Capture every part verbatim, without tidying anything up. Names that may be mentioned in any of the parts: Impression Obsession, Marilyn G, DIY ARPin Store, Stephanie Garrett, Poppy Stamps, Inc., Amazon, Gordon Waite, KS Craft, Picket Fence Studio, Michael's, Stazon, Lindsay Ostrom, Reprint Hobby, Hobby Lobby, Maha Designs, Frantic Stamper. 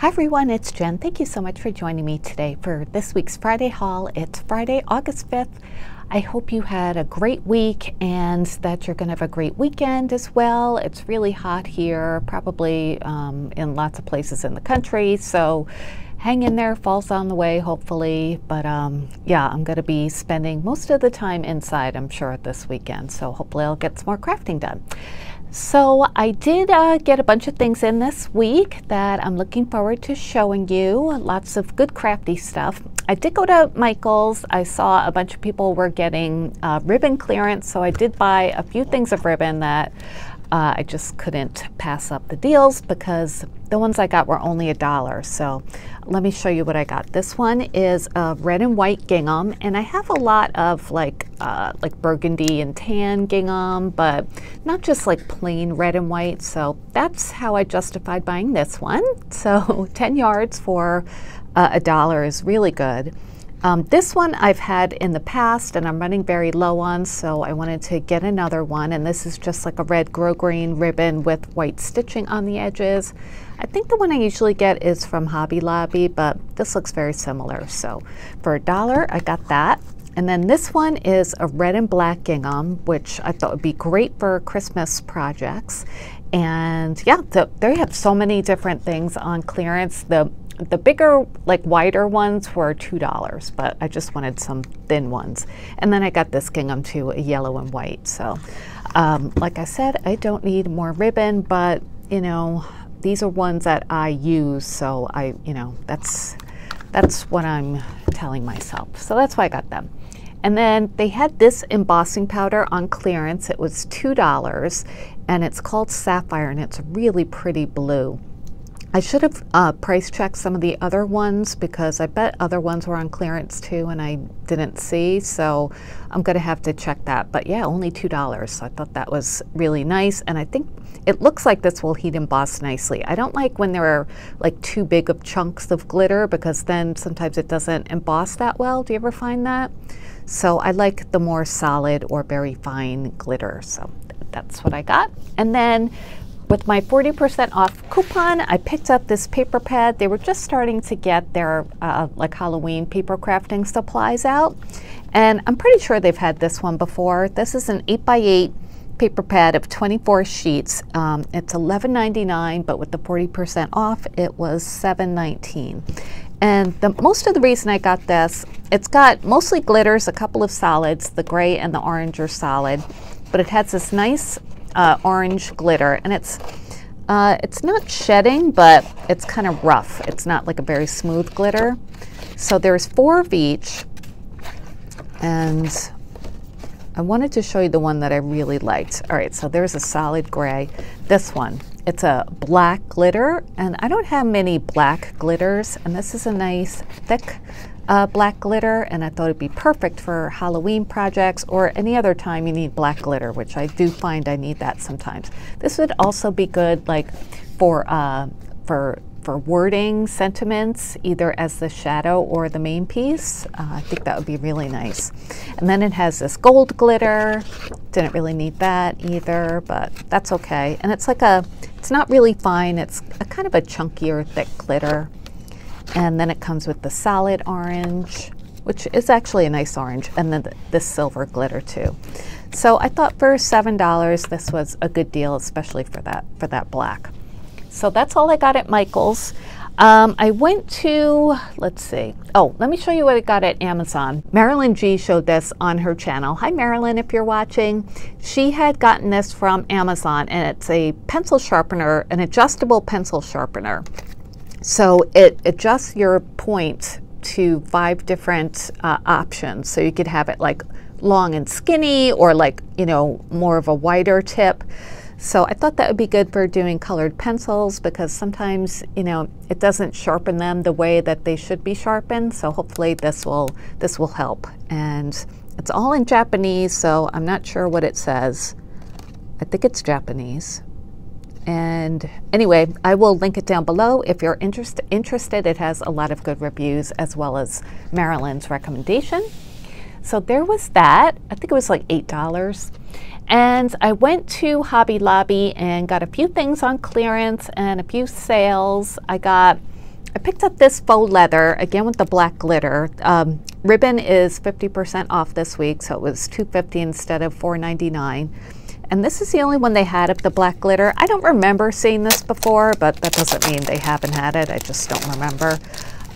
Hi everyone, it's Jen. Thank you so much for joining me today for this week's Friday haul. It's Friday, August fifth. I hope you had a great week and that you're gonna have a great weekend as well. It's really hot here, probably um, in lots of places in the country, so hang in there, fall's on the way hopefully. But um, yeah, I'm gonna be spending most of the time inside, I'm sure, this weekend, so hopefully I'll get some more crafting done. So I did uh, get a bunch of things in this week that I'm looking forward to showing you. Lots of good crafty stuff. I did go to Michael's. I saw a bunch of people were getting uh, ribbon clearance, so I did buy a few things of ribbon that uh, I just couldn't pass up the deals because the ones I got were only a dollar. So let me show you what I got. This one is a red and white gingham, and I have a lot of like uh, like burgundy and tan gingham, but not just like plain red and white. So that's how I justified buying this one. So ten yards for uh, a dollar is really good. Um, this one I've had in the past and I'm running very low on, so I wanted to get another one, and this is just like a red grosgrain ribbon with white stitching on the edges. I think the one I usually get is from Hobby Lobby, but this looks very similar. So for a dollar, I got that. And then this one is a red and black gingham, which I thought would be great for Christmas projects. And yeah, the, they have so many different things on clearance. The The bigger, like wider ones were two dollars, but I just wanted some thin ones. And then I got this gingham too, a yellow and white. So um, like I said, I don't need more ribbon, but you know, these are ones that I use. So I, you know, that's, that's what I'm telling myself. So that's why I got them. And then they had this embossing powder on clearance. It was two dollars and it's called Sapphire and it's really pretty blue. I should have uh, price checked some of the other ones because I bet other ones were on clearance too and I didn't see, so I'm gonna have to check that. But yeah, only two dollars, so I thought that was really nice. And I think it looks like this will heat emboss nicely. I don't like when there are like too big of chunks of glitter because then sometimes it doesn't emboss that well. Do you ever find that? So I like the more solid or very fine glitter, so th that's what I got. And then with my forty percent off coupon, I picked up this paper pad. They were just starting to get their uh, like Halloween paper crafting supplies out. And I'm pretty sure they've had this one before. This is an eight by eight paper pad of twenty-four sheets. Um, it's eleven ninety-nine, but with the forty percent off, it was seven nineteen. And the, most of the reason I got this, it's got mostly glitters, a couple of solids. The gray and the orange are solid, but it has this nice Uh, orange glitter, and it's uh, it's not shedding, but it's kind of rough. It's not like a very smooth glitter. So there's four of each, and I wanted to show you the one that I really liked. All right, so there's a solid gray. This one, it's a black glitter, and I don't have many black glitters, and this is a nice thick Uh, black glitter, and I thought it'd be perfect for Halloween projects or any other time you need black glitter, which I do find I need that sometimes. This would also be good like for uh, for for wording sentiments, either as the shadow or the main piece. Uh, I think that would be really nice. And then it has this gold glitter. Didn't really need that either, but that's okay. And it's like a, it's not really fine. It's a kind of a chunkier, thick glitter. And then it comes with the solid orange, which is actually a nice orange, and then the, the silver glitter too. So I thought for seven dollars, this was a good deal, especially for that, for that black. So that's all I got at Michael's. Um, I went to, let's see. Oh, let me show you what I got at Amazon. Marilyn G showed this on her channel. Hi, Marilyn, if you're watching. She had gotten this from Amazon, and it's a pencil sharpener, an adjustable pencil sharpener. So it adjusts your point to five different uh, options. So you could have it like long and skinny or like, you know, more of a wider tip. So I thought that would be good for doing colored pencils because sometimes, you know, it doesn't sharpen them the way that they should be sharpened. So hopefully this will, this will help. And it's all in Japanese, so I'm not sure what it says. I think it's Japanese. And anyway, I will link it down below if you're interest, interested. It has a lot of good reviews as well as Marilyn's recommendation. So there was that. I think it was like eight dollars. And I went to Hobby Lobby and got a few things on clearance and a few sales. I got I picked up this faux leather, again with the black glitter. Um, ribbon is fifty percent off this week, so it was two fifty instead of four ninety-nine. And this is the only one they had of the black glitter. I don't remember seeing this before, but that doesn't mean they haven't had it. I just don't remember.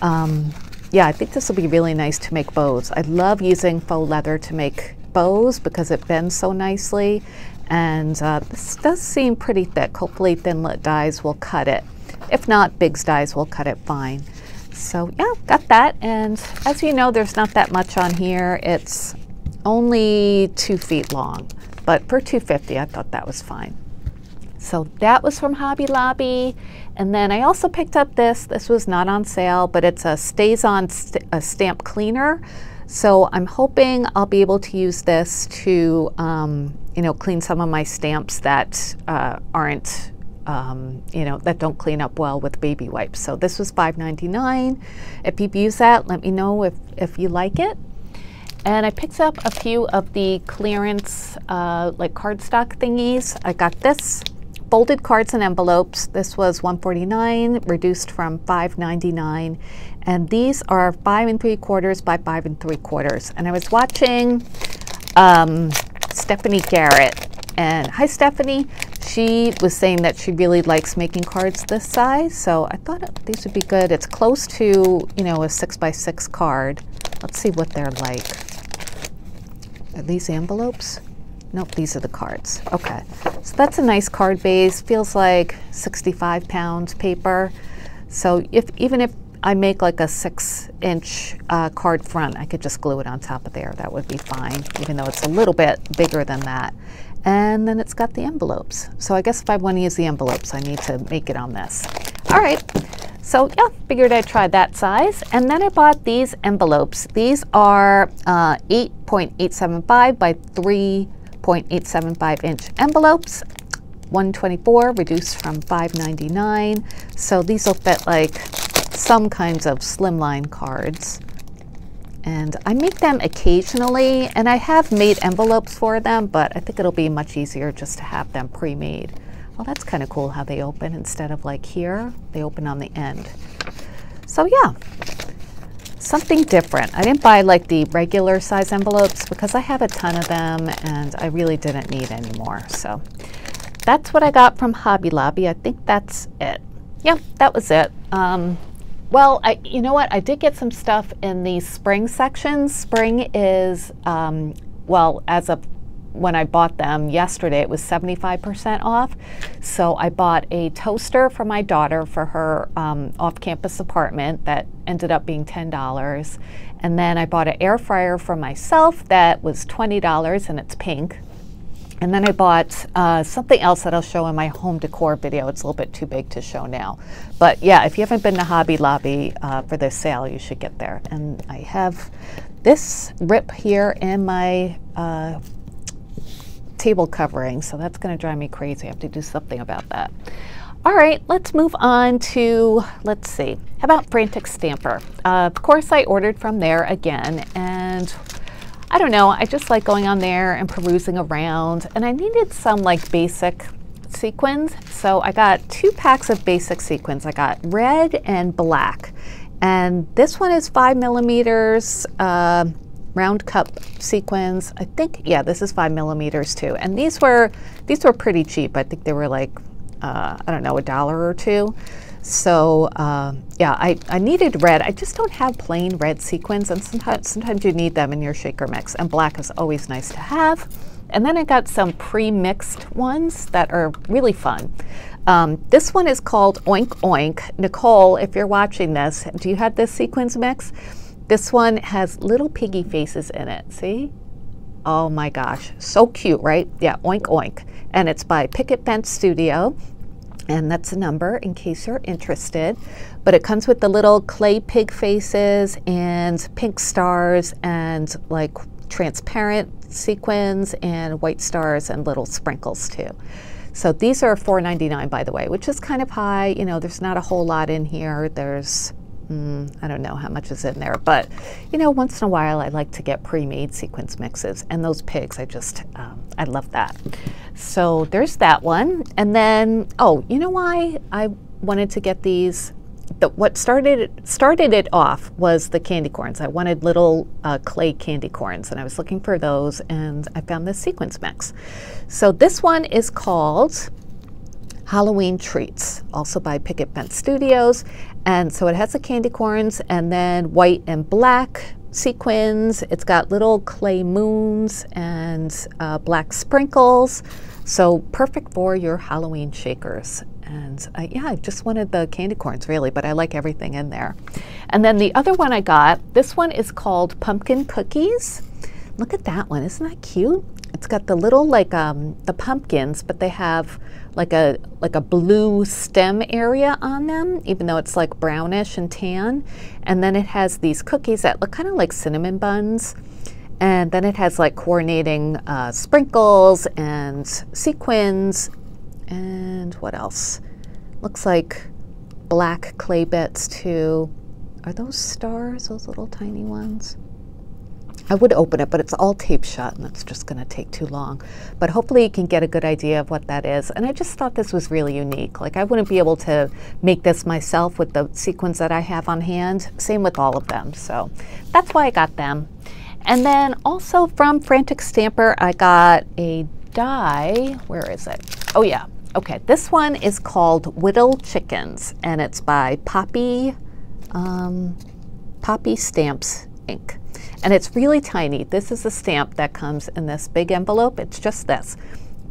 Um, yeah, I think this will be really nice to make bows. I love using faux leather to make bows because it bends so nicely. And uh, this does seem pretty thick. Hopefully thinlet dies will cut it. If not, Biggs dies will cut it fine. So yeah, got that. And as you know, there's not that much on here. It's only two feet long, but for two fifty, I thought that was fine. So that was from Hobby Lobby. And then I also picked up this. This was not on sale, but it's a Stazon st a stamp cleaner. So I'm hoping I'll be able to use this to, um, you know, clean some of my stamps that uh, aren't, um, you know, that don't clean up well with baby wipes. So this was five ninety-nine. If you've used that, let me know if, if you like it. And I picked up a few of the clearance, uh, like cardstock thingies. I got this, folded cards and envelopes. This was one forty-nine, reduced from five ninety-nine. And these are five and three quarters by five and three quarters. And I was watching um, Stephanie Garrett. And hi, Stephanie. She was saying that she really likes making cards this size. So I thought these would be good. It's close to, you know, a six by six card. Let's see what they're like. Are these envelopes? Nope, these are the cards. Okay, so that's a nice card base. Feels like sixty-five pounds paper. So if even if I make like a six inch uh, card front, I could just glue it on top of there. That would be fine, even though it's a little bit bigger than that. And then it's got the envelopes. So I guess if I want to use the envelopes, I need to make it on this. All right. So yeah, figured I'd try that size. And then I bought these envelopes. These are uh, eight point eight seven five by three point eight seven five inch envelopes. one twenty-four, reduced from five ninety-nine. So these will fit like some kinds of slimline cards. And I make them occasionally, and I have made envelopes for them, but I think it'll be much easier just to have them pre-made. Well, that's kind of cool how they open instead of like here, they open on the end. So yeah, something different. I didn't buy like the regular size envelopes because I have a ton of them and I really didn't need any more. So that's what I got from Hobby Lobby. I think that's it. Yeah, that was it. Um, Well, I, you know what? I did get some stuff in the spring section. Spring is, um, well, as of when I bought them yesterday, it was seventy-five percent off. So I bought a toaster for my daughter for her um, off-campus apartment that ended up being ten dollars. And then I bought an air fryer for myself that was twenty dollars and it's pink. And then I bought uh, something else that I'll show in my home decor video. It's a little bit too big to show now. But yeah, if you haven't been to Hobby Lobby uh, for this sale, you should get there. And I have this rip here in my uh, table covering. So that's going to drive me crazy. I have to do something about that. All right, let's move on to, let's see, how about Frantic Stamper? Uh, of course, I ordered from there again. And I don't know, I just like going on there and perusing around, and I needed some like basic sequins. So I got two packs of basic sequins. I got red and black. And this one is five millimeters uh, round cup sequins. I think, yeah, this is five millimeters too. And these were, these were pretty cheap. I think they were like, uh, I don't know, a dollar or two. So uh, yeah, I, I needed red. I just don't have plain red sequins, and sometimes sometimes you need them in your shaker mix, and black is always nice to have. And then I got some pre-mixed ones that are really fun. Um, this one is called Oink Oink. Nicole, if you're watching this, do you have this sequins mix? This one has little piggy faces in it, see? Oh my gosh, so cute, right? Yeah, Oink Oink. And it's by Picket Fence Studio. And that's a number in case you're interested. But it comes with the little clay pig faces and pink stars and like transparent sequins and white stars and little sprinkles too. So these are four ninety-nine, by the way, which is kind of high. You know, there's not a whole lot in here. There's, mm, I don't know how much is in there, but you know, once in a while I like to get pre-made sequins mixes, and those pigs, I just, um, I love that. So there's that one. And then, oh, you know why I wanted to get these? the, what started started it off was the candy corns. I wanted little uh, clay candy corns, and I was looking for those, and I found this sequence mix. So this one is called Halloween Treats, also by Picket Fence Studios. And so it has the candy corns and then white and black sequins. It's got little clay moons and uh, black sprinkles. So perfect for your Halloween shakers. And uh, yeah, I just wanted the candy corns really, but I like everything in there. And then the other one I got, this one is called Pumpkin Cookies. Look at that one, isn't that cute? It's got the little like um, the pumpkins, but they have like a like a blue stem area on them, even though it's like brownish and tan. And then it has these cookies that look kind of like cinnamon buns. And then it has like coordinating uh, sprinkles and sequins. And what else? Looks like black clay bits too. Are those stars, those little tiny ones? I would open it, but it's all taped shut, and that's just going to take too long. But hopefully you can get a good idea of what that is. And I just thought this was really unique. Like, I wouldn't be able to make this myself with the sequins that I have on hand. Same with all of them. So that's why I got them. And then also from Frantic Stamper, I got a die. Where is it? Oh, yeah. Okay, this one is called Whittle Chickens, and it's by Poppy, um, Poppy Stamps, Incorporated. And it's really tiny. This is a stamp that comes in this big envelope. It's just this.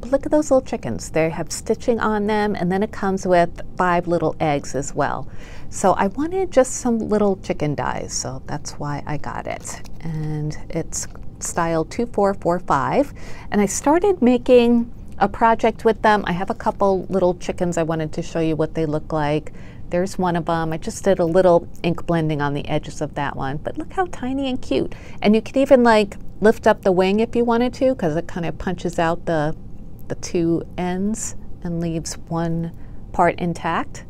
But look at those little chickens. They have stitching on them, and then it comes with five little eggs as well. So I wanted just some little chicken dies, so that's why I got it. And it's style two four four five. And I started making a project with them. I have a couple little chickens I wanted to show you what they look like. There's one of them. I just did a little ink blending on the edges of that one, but look how tiny and cute. And you can even like lift up the wing if you wanted to, because it kind of punches out the, the two ends and leaves one part intact.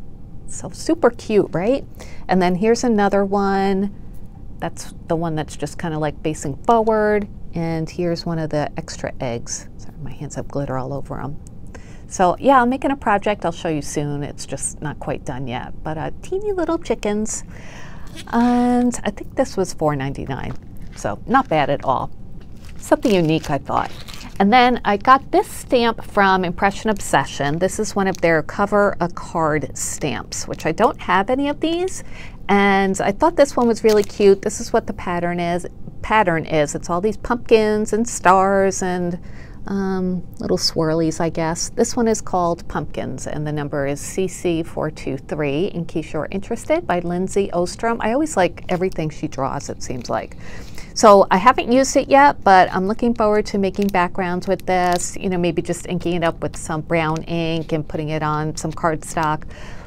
So super cute, right? And then here's another one. That's the one that's just kind of like facing forward. And here's one of the extra eggs. Sorry, my hands have glitter all over them. So yeah, I'm making a project. I'll show you soon. It's just not quite done yet, but uh, teeny little chickens. And I think this was four ninety-nine, so not bad at all. Something unique, I thought. And then I got this stamp from Impression Obsession. This is one of their cover a card stamps, which I don't have any of these. And I thought this one was really cute. This is what the pattern is. Pattern is. It's all these pumpkins and stars and Um, little swirlies, I guess. This one is called Pumpkins, and the number is C C four two three, in case you're interested, by Lindsay Ostrom. I always like everything she draws, it seems like. So I haven't used it yet, but I'm looking forward to making backgrounds with this, you know, maybe just inking it up with some brown ink and putting it on some cardstock,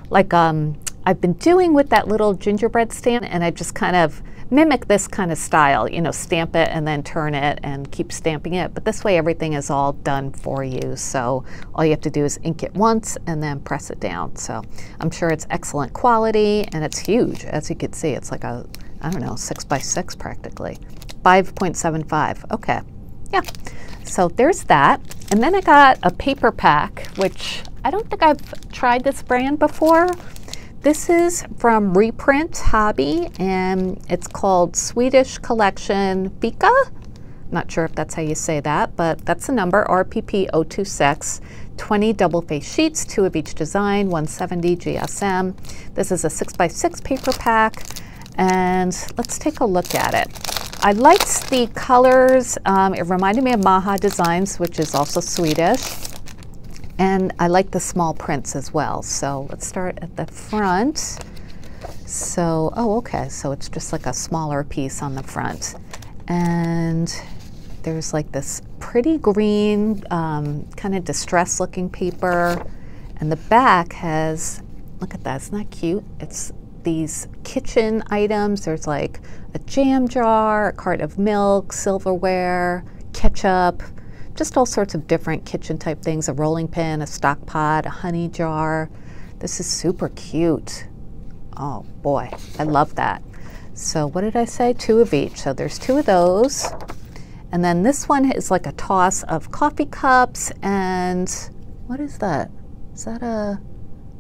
like um, I've been doing with that little gingerbread stamp, and I just kind of mimic this kind of style, you know, stamp it and then turn it and keep stamping it. But this way everything is all done for you. So all you have to do is ink it once and then press it down. So I'm sure it's excellent quality, and it's huge. As you can see, it's like a, I don't know, six by six practically. five point seven five, okay, yeah. So there's that. And then I got a paper pack, which I don't think I've tried this brand before. This is from Reprint Hobby, and it's called Swedish Collection Fika. Not sure if that's how you say that, but that's the number, R P P zero two six, twenty double face sheets, two of each design, one seventy G S M. This is a six by six paper pack, and let's take a look at it. I liked the colors. Um, it reminded me of Maha Designs, which is also Swedish. And I like the small prints as well. So let's start at the front. So, oh, okay. So it's just like a smaller piece on the front. And there's like this pretty green, um, kind of distressed looking paper. And the back has, look at that, isn't that cute? It's these kitchen items. There's like a jam jar, a cart of milk, silverware, ketchup, just all sorts of different kitchen type things, a rolling pin, a stock pot, a honey jar. This is super cute. Oh boy, I love that. So what did I say? Two of each. So there's two of those. And then this one is like a toss of coffee cups and what is that? Is that a,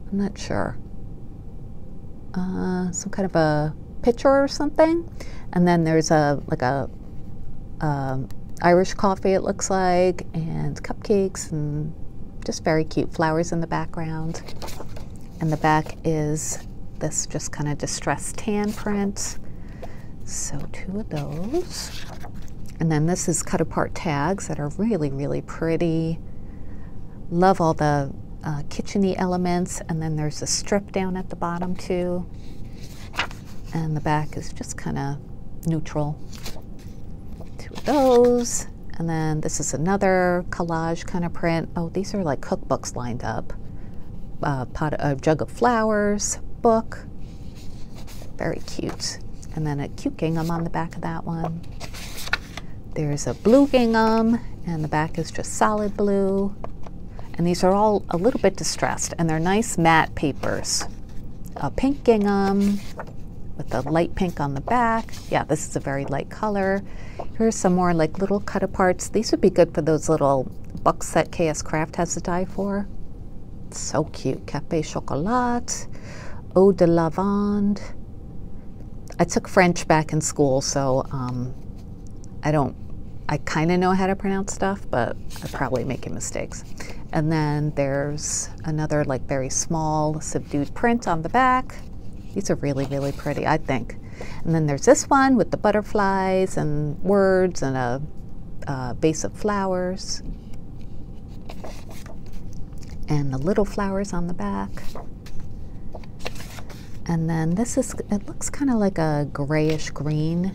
I'm not sure. uh, some kind of a pitcher or something, and then there's a like a um, Irish coffee, it looks like, and cupcakes, and just very cute flowers in the background. And the back is this just kind of distressed tan print. So two of those. And then this is cut apart tags that are really, really pretty. Love all the uh, kitchen-y elements. And then there's a strip down at the bottom too. And the back is just kind of neutral. Those, and then this is another collage kind of print. Oh, these are like cookbooks lined up. Uh, pot, a jug of flowers, book, very cute. And then a cute gingham on the back of that one. There's a blue gingham, and the back is just solid blue. And these are all a little bit distressed, and they're nice matte papers. A pink gingham with the light pink on the back. Yeah, this is a very light color. Here's some more like little cut aparts. These would be good for those little books that K S Craft has to die for. So cute. Café Chocolat, Eau de Lavande. I took French back in school, so um, I don't, I kind of know how to pronounce stuff, but I'm probably making mistakes. And then there's another like very small subdued print on the back. These are really, really pretty, I think. And then there's this one with the butterflies and words and a, a vase of flowers. And the little flowers on the back. And then this is, it looks kind of like a grayish green.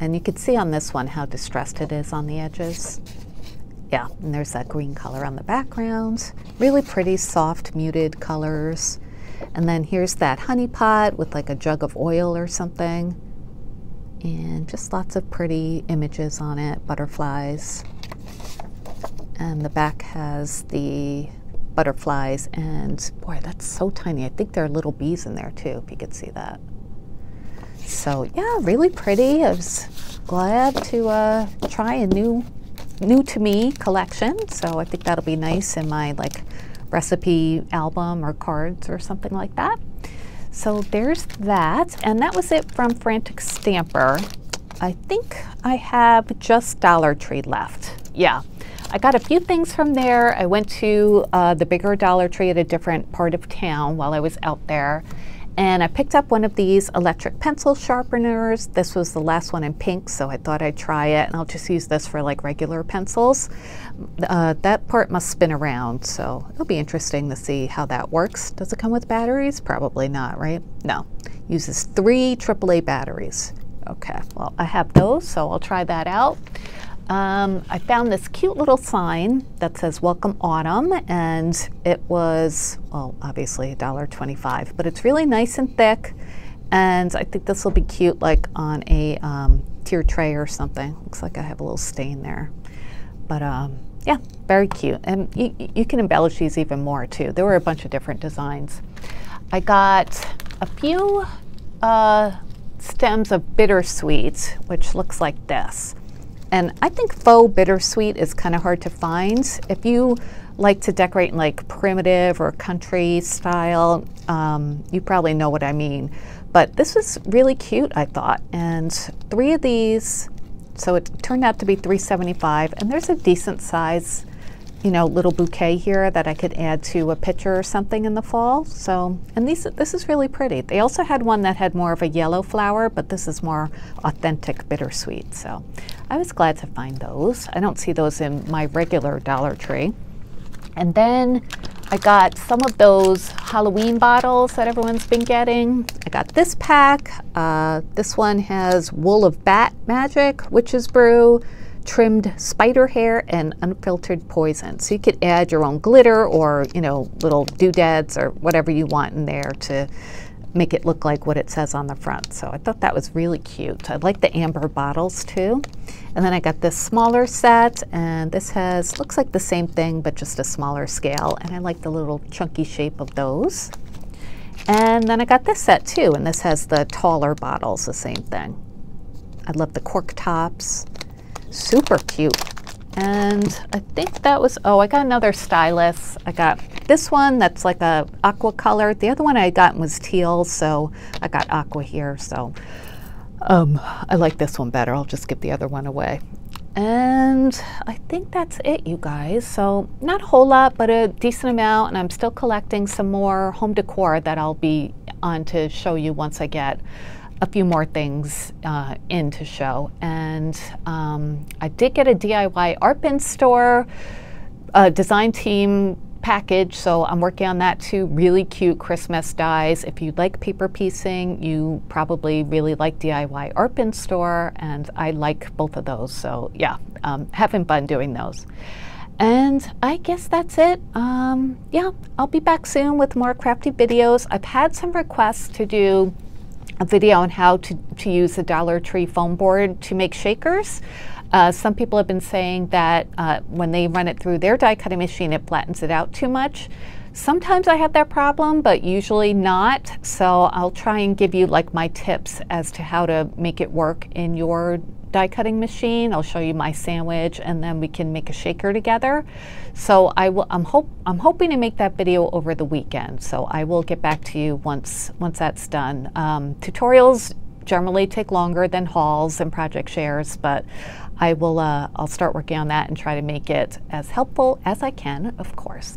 And you can see on this one how distressed it is on the edges. Yeah, and there's that green color on the background. Really pretty, soft, muted colors. And then here's that honey pot with like a jug of oil or something. And just lots of pretty images on it, butterflies. And the back has the butterflies, and boy, that's so tiny. I think there are little bees in there too, if you could see that. So yeah, really pretty. I was glad to uh, try a new, new to me collection. So I think that'll be nice in my like recipe album or cards or something like that. So there's that, and that was it from Frantic Stamper. I think I have just Dollar Tree left. Yeah, I got a few things from there. I went to uh, the bigger Dollar Tree at a different part of town while I was out there, and I picked up one of these electric pencil sharpeners. This was the last one in pink, so I thought I'd try it, and I'll just use this for like regular pencils. Uh, that part must spin around, so it'll be interesting to see how that works. Does it come with batteries? Probably not, right? No. Uses three triple A batteries. Okay, well, I have those, so I'll try that out. Um, I found this cute little sign that says Welcome Autumn, and it was, well, obviously a dollar twenty-five, but it's really nice and thick, and I think this will be cute like on a um, tier tray or something. Looks like I have a little stain there, but um, yeah, very cute. And you, you can embellish these even more too. There were a bunch of different designs. I got a few uh, stems of bittersweet, which looks like this. And I think faux bittersweet is kind of hard to find. If you like to decorate in like primitive or country style, um, you probably know what I mean. But this was really cute, I thought. And three of these, so it turned out to be three seventy-five. And there's a decent size, you know, little bouquet here that I could add to a picture or something in the fall. So, and these, this is really pretty. They also had one that had more of a yellow flower, but this is more authentic bittersweet. So I was glad to find those. I don't see those in my regular Dollar Tree. And then I got some of those Halloween bottles that everyone's been getting. I got this pack. Uh, this one has Wool of Bat Magic, Witch's Brew, trimmed spider hair, and unfiltered poison. So you could add your own glitter or, you know, little doodads or whatever you want in there to make it look like what it says on the front. So I thought that was really cute. I like the amber bottles too. And then I got this smaller set, and this has, looks like the same thing, but just a smaller scale. And I like the little chunky shape of those. And then I got this set too, and this has the taller bottles, the same thing. I love the cork tops. Super cute. And I think that was, oh, I got another stylus. I got this one that's like a aqua color. The other one I got was teal, so I got aqua here. So um, I like this one better. I'll just give the other one away. And I think that's it, you guys. So not a whole lot, but a decent amount. And I'm still collecting some more home decor that I'll be on to show you once I get a few more things uh, in to show. And um, I did get a D I Y ARPin Store uh, design team package, so I'm working on that too. Really cute Christmas dies. If you like paper piecing, you probably really like D I Y ARPin Store, and I like both of those. So yeah, um, having fun doing those. And I guess that's it. Um, yeah, I'll be back soon with more crafty videos. I've had some requests to do a video on how to, to use the Dollar Tree foam board to make shakers. Uh, some people have been saying that uh, when they run it through their die cutting machine, it flattens it out too much. Sometimes I have that problem, but usually not. So I'll try and give you like my tips as to how to make it work in your die cutting machine. I'll show you my sandwich, and then we can make a shaker together. So I will, I'm, hope, I'm hoping to make that video over the weekend. So I will get back to you once, once that's done. Um, tutorials generally take longer than hauls and project shares, but I will, uh, I'll start working on that and try to make it as helpful as I can, of course.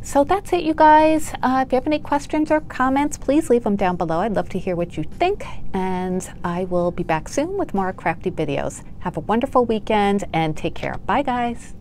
So that's it, you guys. Uh, if you have any questions or comments, please leave them down below. I'd love to hear what you think, and I will be back soon with more crafty videos. Have a wonderful weekend and take care. Bye, guys.